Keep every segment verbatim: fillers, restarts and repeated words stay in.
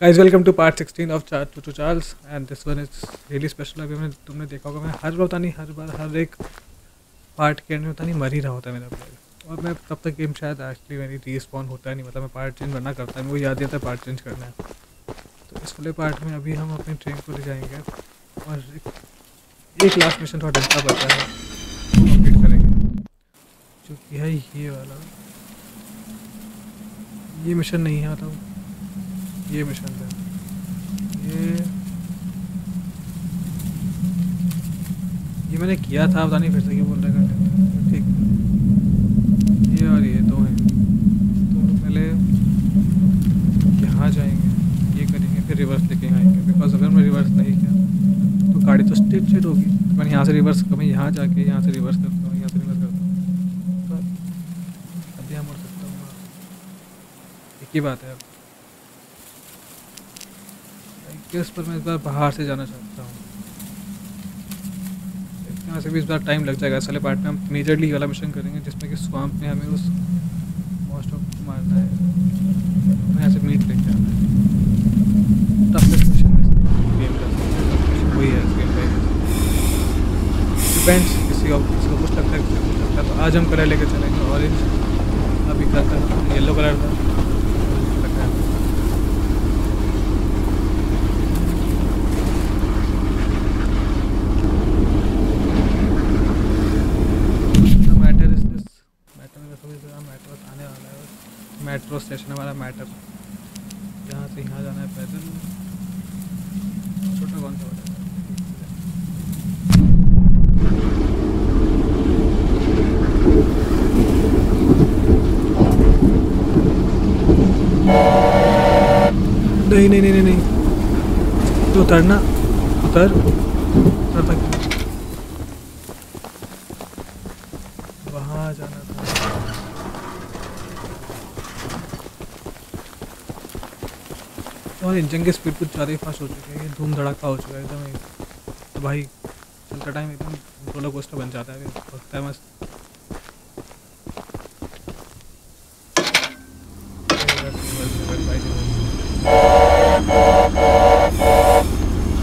Guys welcome to part sixteen of चू चू Charles and this one is really special. अभी मैंने तुमने देखा होगा मैं हर बार होता नहीं हर बार हर एक पार्ट के एंड में होता नहीं मर ही रहा होता है मेरा प्लेयर, और मैं तब तक गेम शायद एक्चुअली मेरी रीस्पॉन होता नहीं, मतलब मैं पार्ट चेंज करना करता है, मुझे याद आता है पार्ट चेंज करना है। तो इस वाले पार्ट में अभी हम अपनी ट्रेन को ले जाएंगे और एक लास्ट मिशन थोड़ा डंटा बचा है कंप्लीट करेंगे, जो कि है ये वाला। ये मिशन नहीं है, मतलब ये मिशन है ये ये मैंने किया था, पता नहीं फिर से क्या बोल रहा है। ठीक, ये और ये दो हैं, तो पहले यहाँ जाएंगे, ये करेंगे, फिर रिवर्स लेके आएंगे, बिकॉज अगर मैं रिवर्स नहीं किया तो गाड़ी तो स्ट्रेट स्ट्रेट होगी। तो मैंने यहाँ से रिवर्स, कभी यहाँ जाके यहाँ से रिवर्स करता हूँ, यहाँ से रिवर्स करता हूँ, तो अब यहाँ मोड़ सकता हूँ, एक ही बात है। अब इस पर मैं इस बार बाहर से जाना चाहता हूँ, यहाँ से भी इस बार टाइम लग जाएगा। इस वाले पार्ट में हम मेजरली वाला मिशन करेंगे जिसमें कि स्वाम्प में हमें उस मोस्ट ऑफ को मारना है, हमें यहाँ से मीट लेके जाना है। टफेस्ट मिशन में वही है, डिपेंड्स किसी और किसी को कुछ लगता है, किसी को कुछ लगता है। तो आज हम कलर लेके चलेंगे, ऑरेंज अभी का था, येलो कलर था। मेट्रो स्टेशन हमारा मैटर, यहाँ से यहाँ जाना है पैदल। छोटा कौन सा नहीं नहीं नहीं नहीं तो उतरना, उतर उतर तक वहाँ जाना था। और इंजन की स्पीड कुछ ज़्यादा ही फास्ट हो चुकी है, ये धूम धड़ाका हो चुका है एकदम। तो भाई चलता टाइम एकदम रोलर कोस्टर बन जाता है, लगता है मस्त।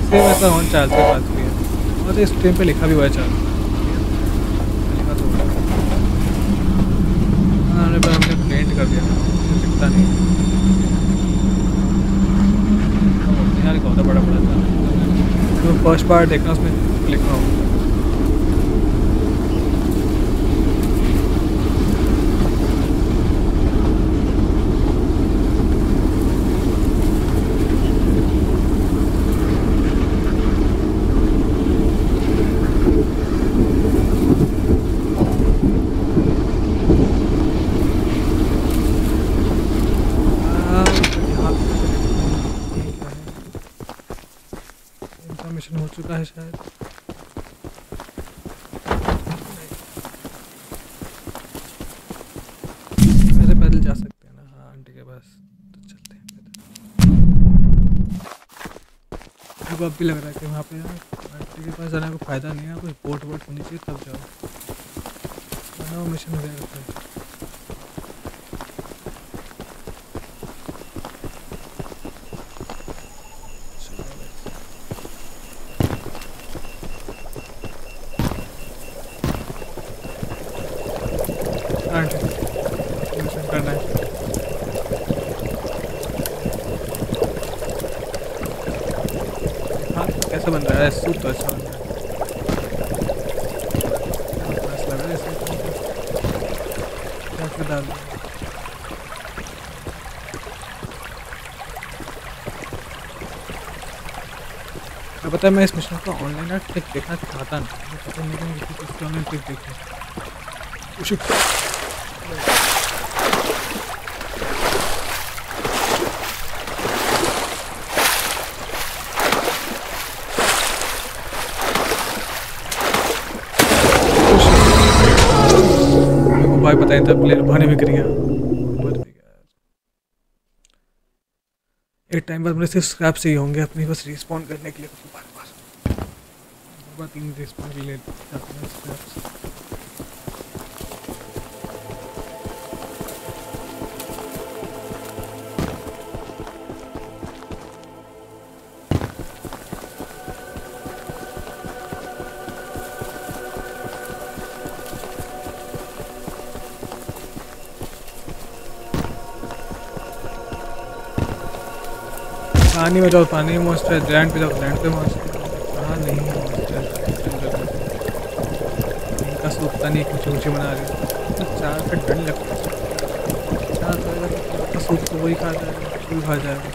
सेम ऐसा हॉर्न चार्ज के पास भी है, और इस ट्रेन पे लिखा भी हुआ है चार्ज, लिखा तो हमने पर हमने पेंट कर दिया, दिखता नहीं यार बहुत बड़ा बड़ा था। तो फर्स्ट पार्ट देखना, उसमें क्लिक करो। मिशन हो चुका है शायद, मेरे पैदल जा सकते हैं ना। हाँ आंटी के पास तो चलते हैं पैदल। अब अब भी लग रहा है कि वहाँ पे आंटी के पास जाने का फायदा नहीं है, कुछ बोट वोट होनी चाहिए तब जाओ, वरना वो मिशन गया रहता है। कैसा बन रहा है सूट, तो अच्छा बन रहा है, लग रहा है सूट डाल दिया। पता है मैं इस मिशन का ऑनलाइन ट्रिक देखना चाहता नहीं, पता नहीं क्यों ऑनलाइन ट्रिक देखना। भाई पता नहीं था प्लेयर पानी में गिर गया, एक टाइम बाद मेरे सिर्फ स्क्रैप से ही होंगे अपनी, बस रिस्पॉन्ड करने के लिए बार बार बार तीन रिस्पॉन्ड के लिए पानी में जाओ, पानी में मस्त है। ग्रैंड पे जाओ, ग्रैंड पे मस्त है। कहाँ नहीं है इनका सोखता नहीं, कुछ ऊँचे बना रहे। तो चार पे ठंड लगता है, चार का सूख तो वही खाता है, क्यों खा जाएगा।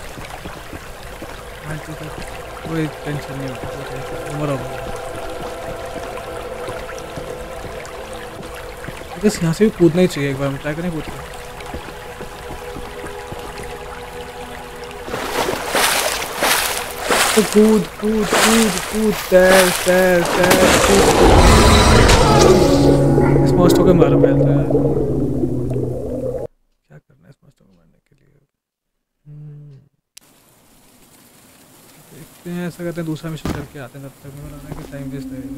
कोई टेंशन नहीं होती, बराबर। बस यहाँ से भी कूदना ही चाहिए एक बार, हम ट्राई करें कूदना। तो कूद कूद कूद कूद तैर तैर तैर कूद। इस मॉन्स्टर को मारा पड़ता है, क्या करना है इस मॉन्स्टर को मारने के लिए। देखते हैं, ऐसा करते हैं दूसरा मिशन करके आते हैं, तब तक बनाने के टाइम वेस्ट लगेगा।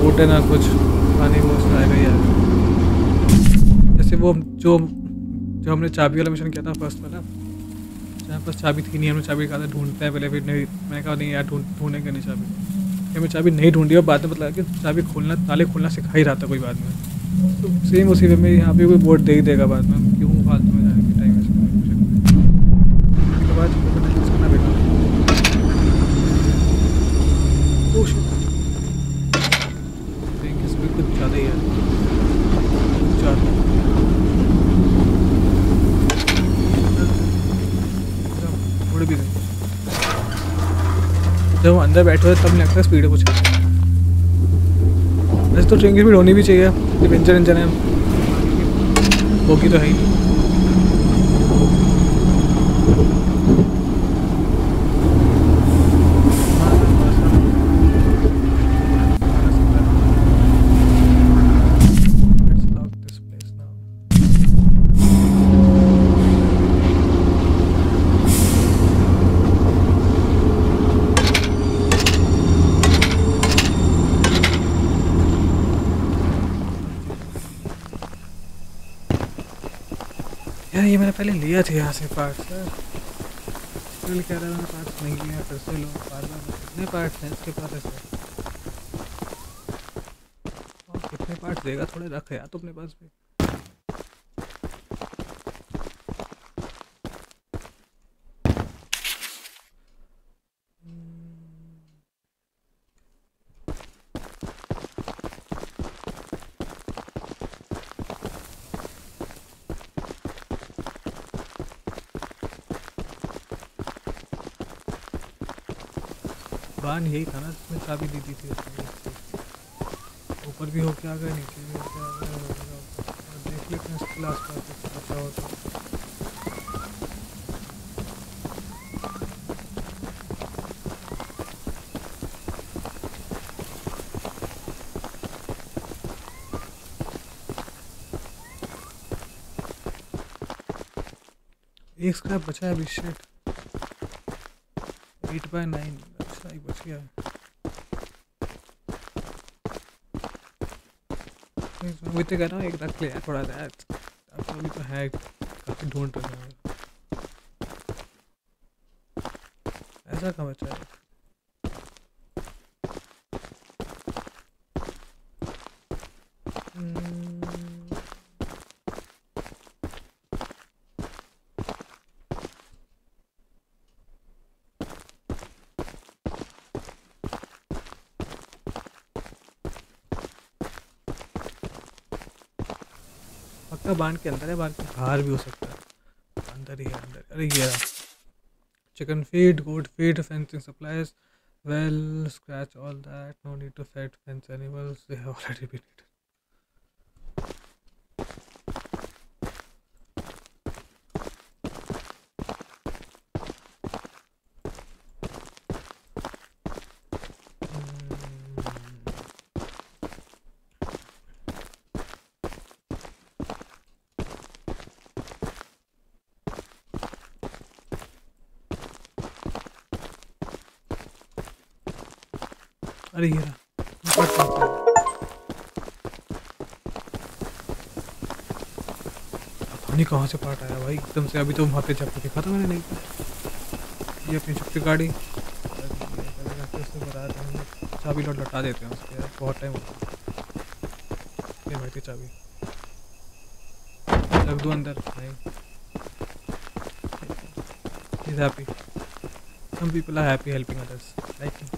बोट है ना कुछ, पानी मोस्ट आएगा यार। जैसे वो जो जो हमने चाबी वाला मिशन किया था फर्स्ट वाला, जहाँ पर चाबी थी नहीं, हमने चाबी कहा था ढूंढते हैं पहले, फिर नहीं मैंने कहा नहीं यार ढूंढने के नहीं चाबी, हमें चाबी नहीं ढूंढी। और बाद में बताया कि चाबी खोलना, ताले खोलना सिखा ही रहा था कोई बाद में। तो सेम उसी में यहाँ पर कोई बोट दे ही देगा बाद में, क्यों फालतू में जाने के टाइम वेस्ट। जब हम अंदर बैठे होते तब नहीं लगता स्पीड कुछ। वैसे तो ट्रेन की स्पीड होनी भी चाहिए, जब इंजन इंजन है बोगी तो है ही। ये मैंने पहले लिया था यहाँ से पार्ट्स, फिर कह रहा था मैंने पार्ट्स नहीं लिया, फिर से लो बार बार। कितने पार्ट्स हैं इसके पास ऐसे, और कितने पार्ट्स देगा, थोड़े रख यार तो अपने पास भी। बान यही था ना जिसमें चाबी दी थी, ऊपर भी होके आ गए, नीचे भी होके आ गए। देख लेते हैं इसके आस पास अच्छा होता है। एक स्क्रैप बचा है अभी, शेट एट बाय नाइन बच गया है। तो कह रहा हूँ एक रख ले थोड़ा सा, अभी तो है काफी ढूंढ रहे हैं। ऐसा कहाँ बचा है, बांध के अंदर है, बांध के बाहर भी हो सकता है, अंदर ही है अंदर। अरे ये chicken feed, goat feed, fencing supplies, well, scratch all that, no need to fed fence animals, they have already been eaten. अरे ये अपनी कहाँ से पार्ट आया भाई एकदम से। अभी तो वहाँ पे छपके दिखा था मैंने, नहीं ये अपनी छपकी गाड़ी चाबी लौट लौटा देते हैं उसके, बहुत टाइम होता है। ये भाई थी चाबी, रख दो अंदर is happy some people are happy helping others like him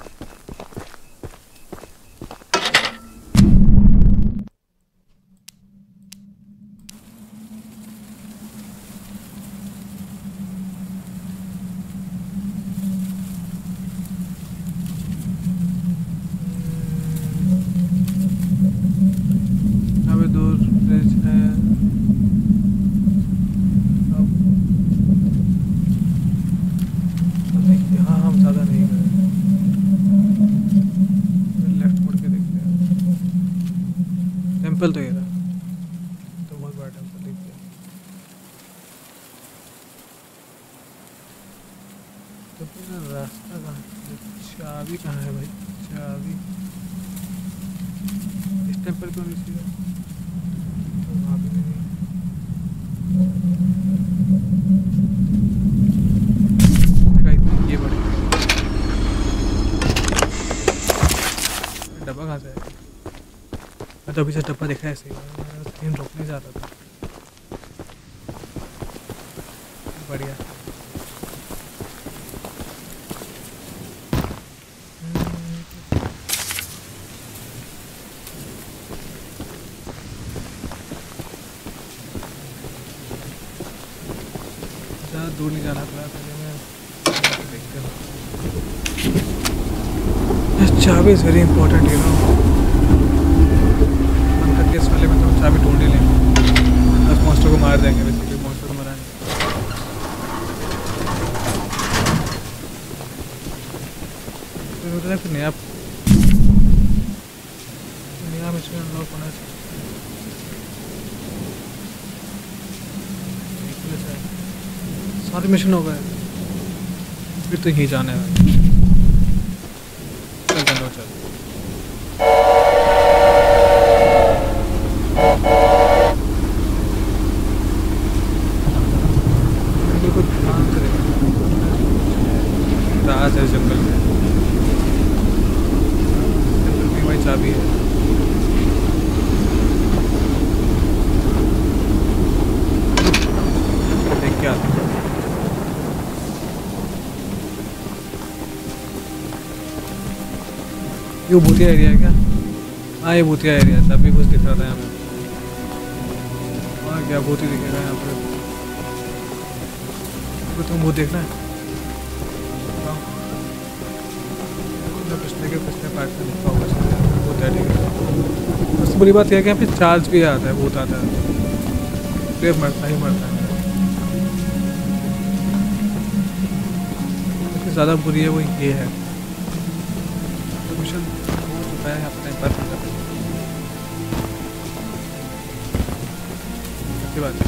तो अभी से डब्बा देखा है ऐसे ही रोकने जा रहा था। बढ़िया ज़्यादा दूर नहीं जाना पड़ा पहले मैं देखता हूँ। चाबी is very important you know वाले में तो चाबी ढूंढ ही लेंगे अब मॉन्स्टर को मार देंगे बेसिकली मॉन्स्टर को मराने फिर नया नया मिशन अनलॉक होना चाहिए। सारे मिशन हो गए फिर तो यहीं जाने वाले चल चलो चल ये भूतिया एरिया है क्या? हाँ ये भूतिया एरिया है तभी कुछ दिख रहा था यहाँ पर। हाँ क्या भूत ही दिखेगा यहाँ पर तुम भूत देखना है पिछले के पिछले पार्ट में दिखा होगा भूत है ठीक है। सबसे बुरी बात यह है कि यहाँ पे चार्ज भी आता है भूत आता है फिर मरता ही मरता है। ज़्यादा बुरी है वो ये है अपने पर अच्छी बात है।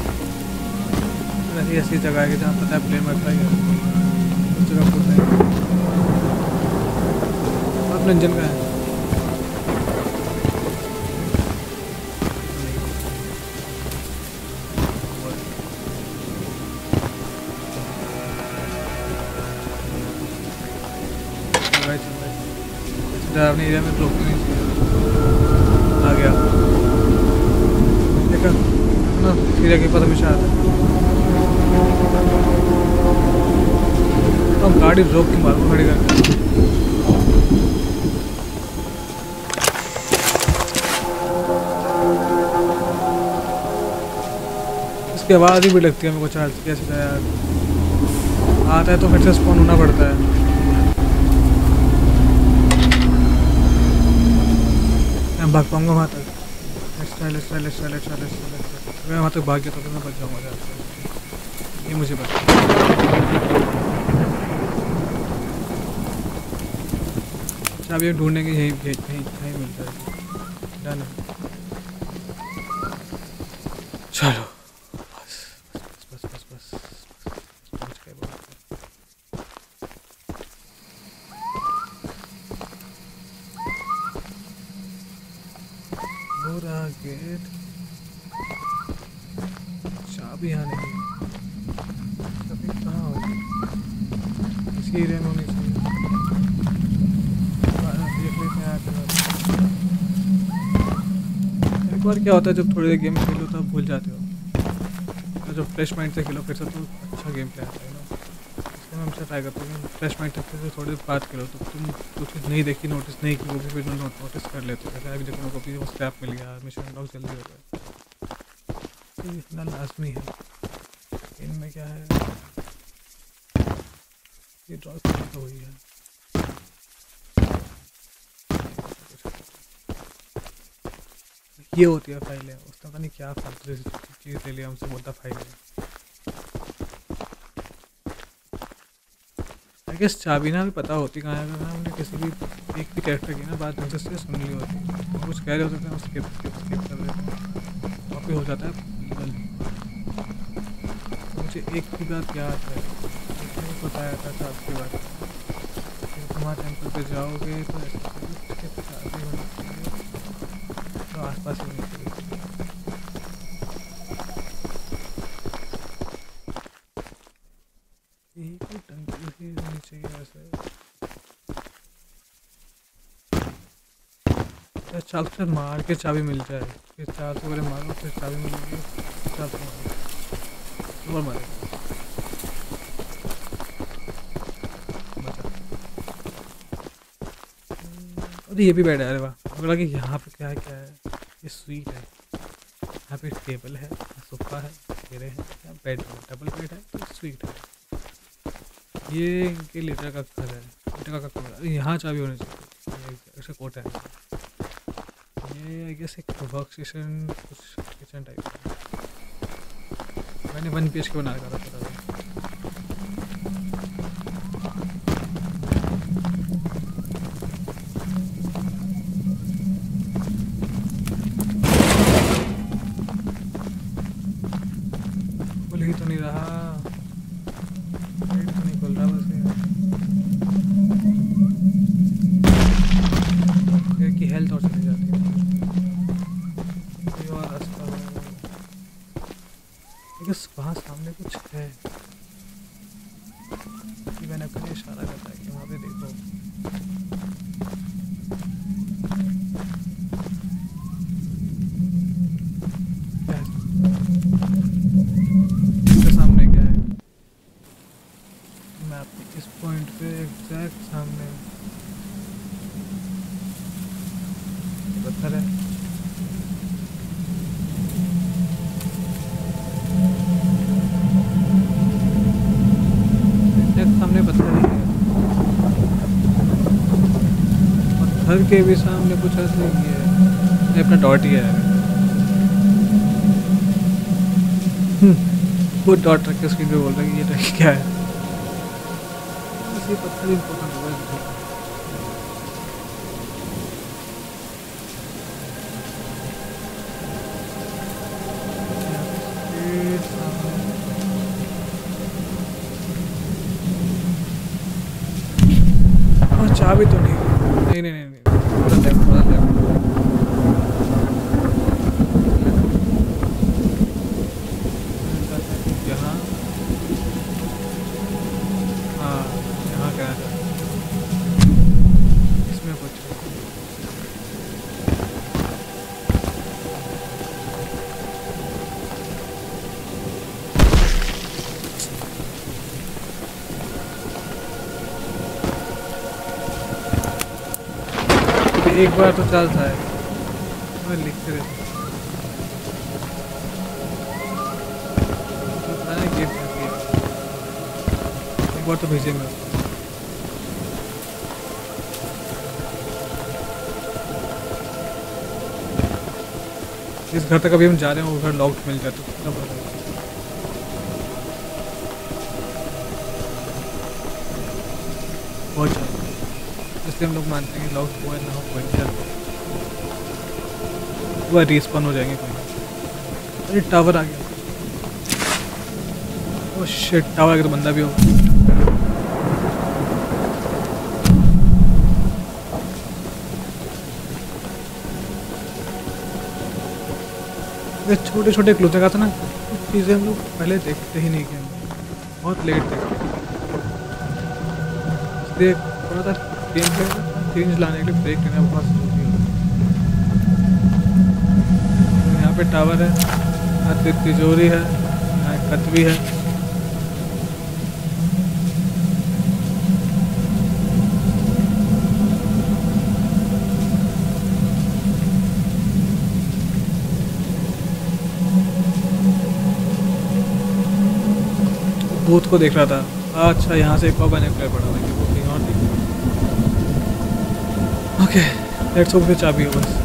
ऐसी ऐसी जगह है कि जहाँ पता है प्लेन मरता ही उस जगह पड़ता है और प्लेंजन का है अपने एरिया में रोक नहीं चाहिए। आ गया देखा ना एरिया के पास हमेशा आता है। हम गाड़ी रोक के मालूम खड़ी करके इसकी आवाज़ ही भी लगती है मेरे को चार्ज कैसे यार आता है तो फिर से स्पॉन होना पड़ता है। भाग पाऊंगा वहाँ तक मैं वहाँ तक भाग गया तो मैं बच जाऊँगा ये मुझे बच अच्छा अब ये ढूंढने के यही यही मिलता है डन चलो क्या होता है जब थोड़ी देर गेम खेलो तो आप भूल जाते हो तो जो फ्रेश माइंड से खेलो फिर से तो अच्छा गेम प्ले आता है ना। इसलिए मैं हमसे ट्राई करता हूँ फ्रेश माइंड रखते हुए थोड़ी देर बात करो तो तुम कुछ चीज़ नहीं देखी नोटिस नहीं की वो भी फिर नोटिस कर लेते हो। जैसे अभी देखो कभी वो स्क्रैप मिल गया मिशन लॉक जल्दी हो गया इतना लाजमी है। इनमें क्या है ये ड्रॉप तो हुई है ये होती है फाइलें उसका पता नहीं क्या फालतू चीज़ ले लिया हमसे बोलता फाइल है। आई गेस चाबी ना भी पता होती कहाँ है ना उन्हें किसी भी एक भी कैरेक्टर की ना बात उनसे सुन ली होती है कुछ कह रहे होते हैं उसके वापस हो जाता है। मुझे एक भी बात याद है बताया था था आपकी बात तुम्हारे टेम्पल पे जाओगे तो आस पास ही नहीं चाहिए एक टंकी ही होनी चाहिए वैसे चाल से मार के चाबी मिल जाए फिर चाल से पहले मारो फिर चाबी मिलेगी चाल से मारो और मारे अरे ये भी बैठा है। अरे वाह बोला कि यहाँ पे क्या क्या है ये स्वीट है यहाँ पे टेबल है सोफा है घेरे हैं बेड है डबल बेड है तो स्वीट है। ये इनके लेटर का घर है लेटर का कमरा अरे यहाँ चाबी होनी चाहिए ऐसे कोट है। ये आई गेस एक वर्क स्टेशन कुछ किचन टाइप का मैंने वन पी एच के बना रखा था। घर के भी सामने कुछ ऐसा ही है ये अपना डॉट ही है वो डॉट रख के स्क्रीन पे बोल रहा है कि ये डॉट क्या है बस ये पत्थर इम्पोर्टेंट एक बार तो चलता है मैं लिखते रहता हूँ पता नहीं गेट करती एक बार तो भेजेंगे जिस घर तक अभी हम जा रहे हैं वो घर लॉक्ड मिल जाए तो कितना बढ़िया होगा। हम लोग मानते हैं कि लॉक हुआ ना हो कोई चल वह रिस्पॉन हो जाएंगे कोई। अरे टावर आ गया ओह शिट टावर आ गया तो बंदा भी हो छोटे छोटे क्लू देखा था ना चीज़ें हम लोग पहले देखते ही नहीं थे बहुत लेट देखते इसलिए थोड़ा सा गेम पे चेंज लाने के लिए ब्रेक लेना बहुत जरूरी होता है। यहाँ पे टावर है तिजोरी है छत भी है। भूत को देख रहा था। अच्छा यहाँ से एक और बने पड़ा है। ओके लेट्स होप फिर चाबी हो बस।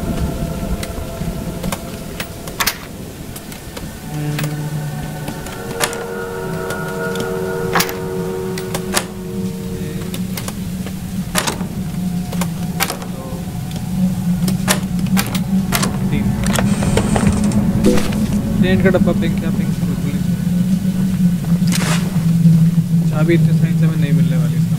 का डब्बा पिंक क्या पिंक चाबी इतने सही से में नहीं मिलने वाली। इसका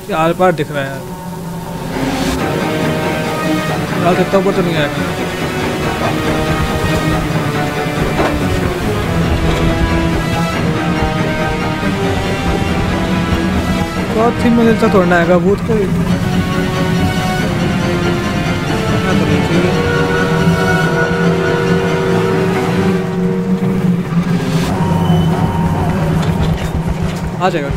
मतलब आर पार दिख रहा है यार, इतना ऊपर तो नहीं आया। बहुत तीन मिनट तक तोड़ना आएगा भूत को। आ जाएगा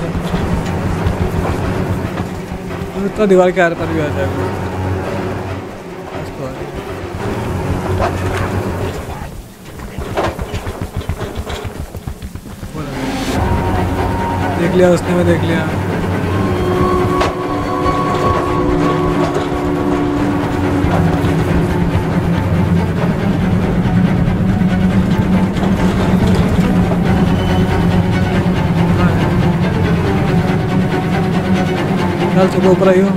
तो दीवार के आर पर भी आ जाएगा। देख लिया उसने, मैं देख लिया। सुबह ऊपर आई हो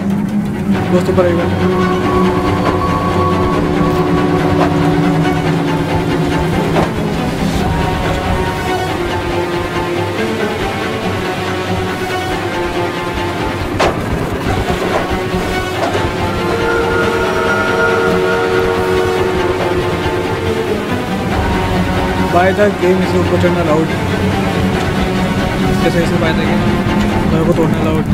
दोस्त, ऊपर आई हो। By the game इसे ऊपर चढ़ना अलाउड, जैसे इसे बाय द गेम घर को तोड़ना अलाउड।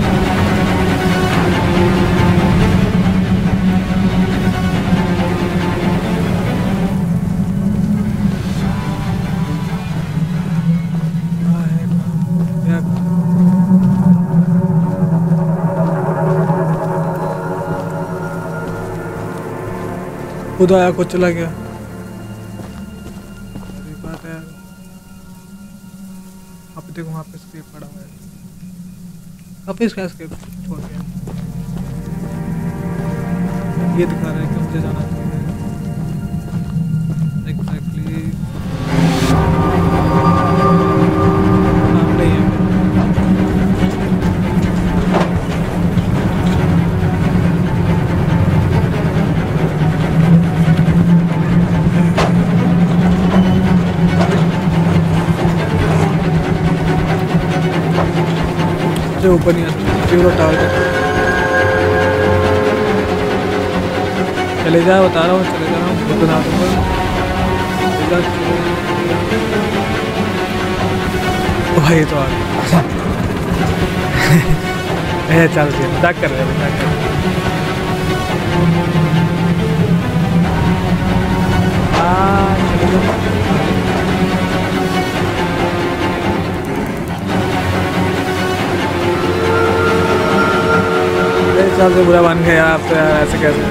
खुद आया खुद चला गया। बात है आप देखो वहाँ पे स्क्रिप्ट पड़ा हुआ है, काफी इसका स्क्रिप्ट छोड़ गया। ये दिखा रहा है कि मुझे जाना चाहिए एग्जैक्टली नाम नहीं है जो ऊपर नहीं आता जीरो टावर। चले जा बता रहा हूँ, चले जा रहा हूँ बता दूँगा भाई। तो आगे चल रही है कर रहे हैं चल से बुरा बन गया आप तो यार, ऐसे कैसे।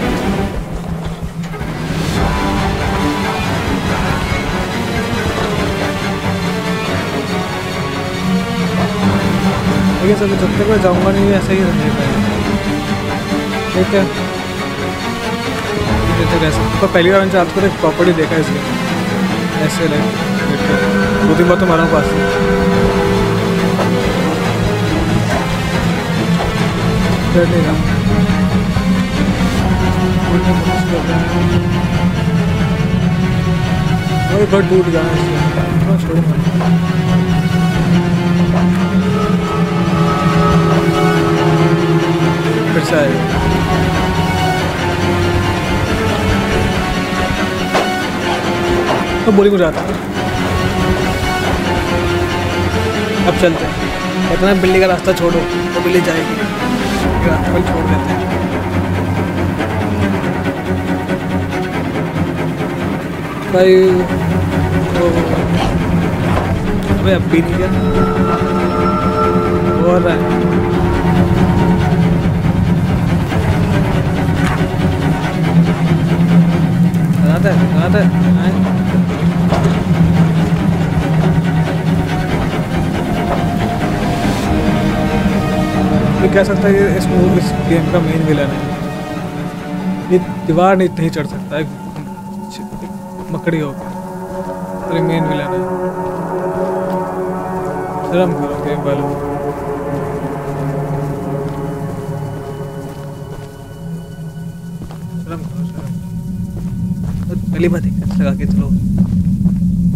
सब जब तक मैं जाऊँगा नहीं ऐसे ही रहेगा। ठीक है तो पहली बार मैंने आपको एक प्रॉपर्टी देखा है इसमें ऐसे ले दो तीन बार तो मारा पास। और घर टूट गया फिर से आएगा। तो बोली को जाता अब चलते हैं। कहते हैं बिल्ली का रास्ता छोड़ो तो बिल्ली जाएगी, रास्ता भी छोड़ देते हैं। भाई अबे अब भी नहीं गया और था कहाँ था मैं कह सकता है कि इस मूवी इस गेम का मेन विलन है। ये दीवार नहीं नहीं चढ़ सकता है, मकड़ी होकर अरे मेन विलन है। शर्म करो गेम वालों। पहली बात एक लगा के चलो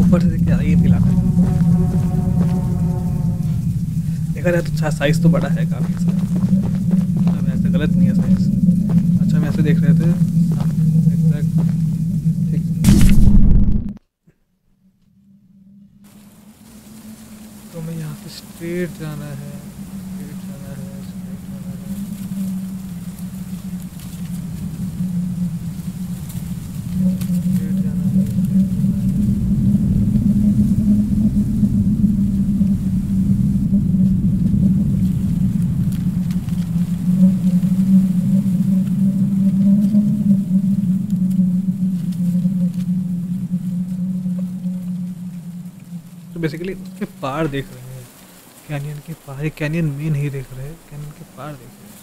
ऊपर से क्या ये फिलहाल देखा जाए तो अच्छा साइज तो बड़ा है काफ़ी, ऐसा गलत नहीं है साइज। अच्छा हम ऐसे देख रहे थे तो मैं यहाँ से स्ट्रेट जाना है बेसिकली उसके पार देख रहे हैं कैनियन के पार, कैनियन में नहीं देख रहे हैं कैनियन के पार देख रहे हैं।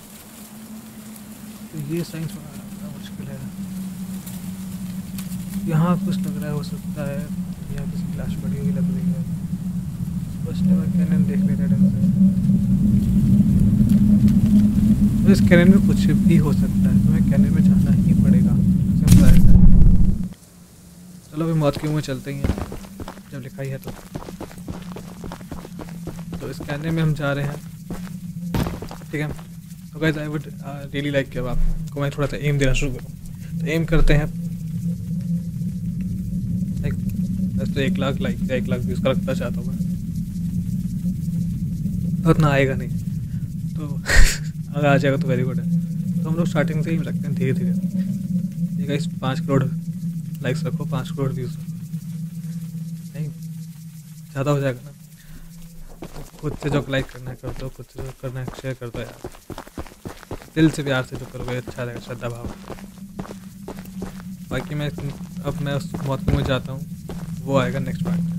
तो ये साइंस बड़ा मुश्किल है। यहाँ कुछ लग रहा है, हो सकता है यहाँ किसी क्लास पड़ी हुई लग रही है। फर्स्ट टाइम कैनियन देख लेते हैं तो इस कैनियन में कुछ भी हो सकता है, तुम्हें कैनियन में जाना ही पड़ेगा, सिंपल ऐसा है। चलो अभी मौत के मुँह चलते हैं जब लिखा ही है तो तो इस कहने में हम जा रहे हैं, ठीक है। तो guys I would really like कि अब आपको मैं थोड़ा सा एम देना शुरू करूँ, तो एम करते हैं। लाइक बस तो एक लाख लाइक या एक लाख व्यूज़ का रखना चाहता हूँ मैं, तो उतना आएगा नहीं तो अगर आ जाएगा तो वेरी गुड है। तो हम लोग स्टार्टिंग से ही रखते हैं धीरे धीरे। गाइस पाँच करोड़ लाइक्स रखो, पाँच करोड़ व्यूज़ ज़्यादा हो जाएगा ना। खुद से जो लाइक करना है कर दो, खुद से जो करना है शेयर कर दो यार, दिल से प्यार से जो करोगे अच्छा रहेगा, श्रद्धा भाव। बाकी मैं अब मैं उस मौत में जाता हूँ, वो आएगा नेक्स्ट पार्ट।